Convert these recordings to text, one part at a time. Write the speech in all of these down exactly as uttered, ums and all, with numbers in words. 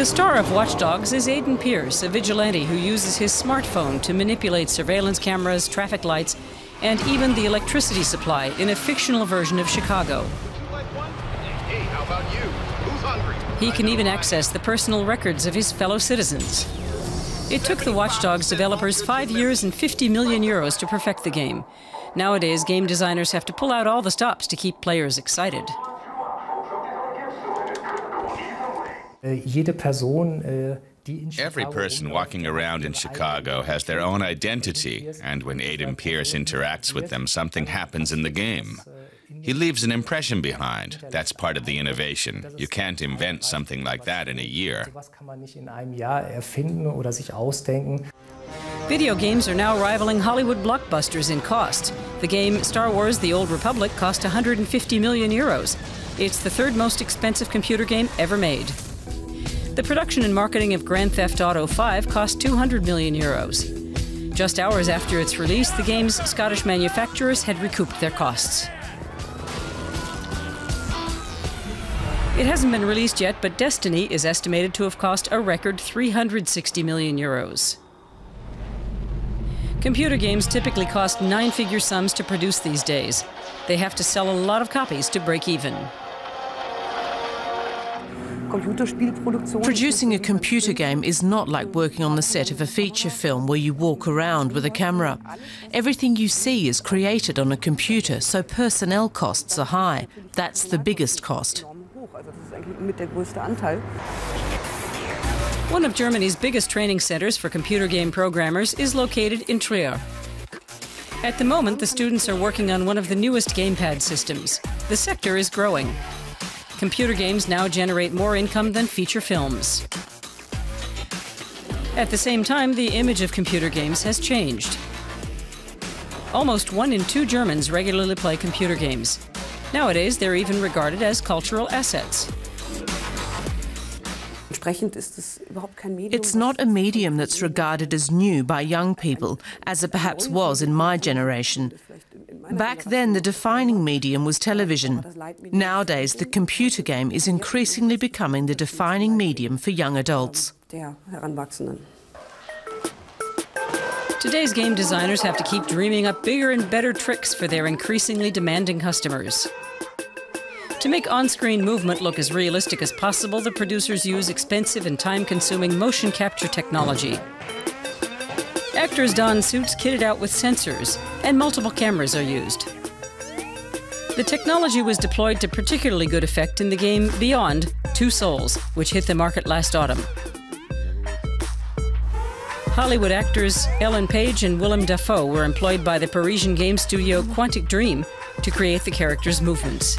The star of Watch Dogs is Aiden Pearce, a vigilante who uses his smartphone to manipulate surveillance cameras, traffic lights, and even the electricity supply in a fictional version of Chicago. Hey, how about you? Who's hungry? He can even access the personal records of his fellow citizens. It took the Watch Dogs developers five years and fifty million euros to perfect the game. Nowadays, game designers have to pull out all the stops to keep players excited. Every person walking around in Chicago has their own identity, and when Aiden Pearce interacts with them, something happens in the game. He leaves an impression behind. That's part of the innovation. You can't invent something like that in a year. Video games are now rivaling Hollywood blockbusters in cost. The game Star Wars: The Old Republic cost one hundred fifty million euros. It's the third most expensive computer game ever made. The production and marketing of Grand Theft Auto five cost two hundred million euros. Just hours after its release, the game's Scottish manufacturers had recouped their costs. It hasn't been released yet, but Destiny is estimated to have cost a record three hundred sixty million euros. Computer games typically cost nine-figure sums to produce these days. They have to sell a lot of copies to break even. Producing a computer game is not like working on the set of a feature film where you walk around with a camera. Everything you see is created on a computer, so personnel costs are high. That's the biggest cost. One of Germany's biggest training centers for computer game programmers is located in Trier. At the moment, the students are working on one of the newest gamepad systems. The sector is growing. Computer games now generate more income than feature films. At the same time, the image of computer games has changed. Almost one in two Germans regularly play computer games. Nowadays, they're even regarded as cultural assets. It's not a medium that's regarded as new by young people, as it perhaps was in my generation. Back then, the defining medium was television. Nowadays, the computer game is increasingly becoming the defining medium for young adults. Today's game designers have to keep dreaming up bigger and better tricks for their increasingly demanding customers. To make on-screen movement look as realistic as possible, the producers use expensive and time-consuming motion capture technology. Actors don suits kitted out with sensors, and multiple cameras are used. The technology was deployed to particularly good effect in the game Beyond Two Souls, which hit the market last autumn. Hollywood actors Ellen Page and Willem Dafoe were employed by the Parisian game studio Quantic Dream to create the characters' movements.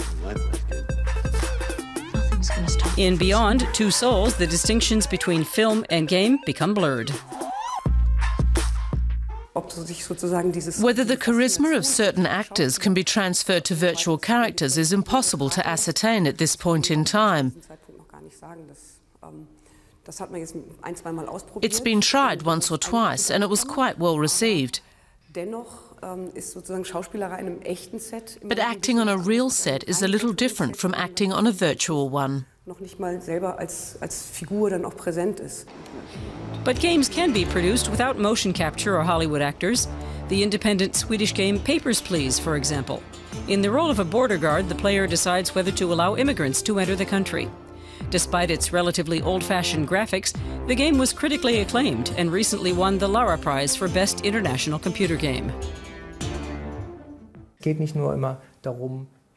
In Beyond Two Souls, the distinctions between film and game become blurred. Whether the charisma of certain actors can be transferred to virtual characters is impossible to ascertain at this point in time. It's been tried once or twice, and it was quite well received. But acting on a real set is a little different from acting on a virtual one. But games can be produced without motion capture or Hollywood actors. The independent Swedish game Papers, Please, for example. In the role of a border guard, the player decides whether to allow immigrants to enter the country. Despite its relatively old-fashioned graphics, the game was critically acclaimed and recently won the Lara Prize for Best International Computer Game.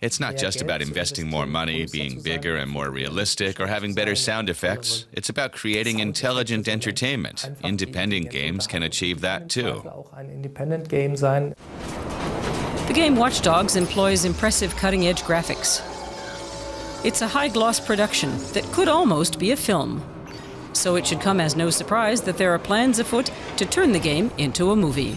It's not just about investing more money, being bigger and more realistic, or having better sound effects. It's about creating intelligent entertainment. Independent games can achieve that too. The game Watch Dogs employs impressive cutting-edge graphics. It's a high-gloss production that could almost be a film. So it should come as no surprise that there are plans afoot to turn the game into a movie.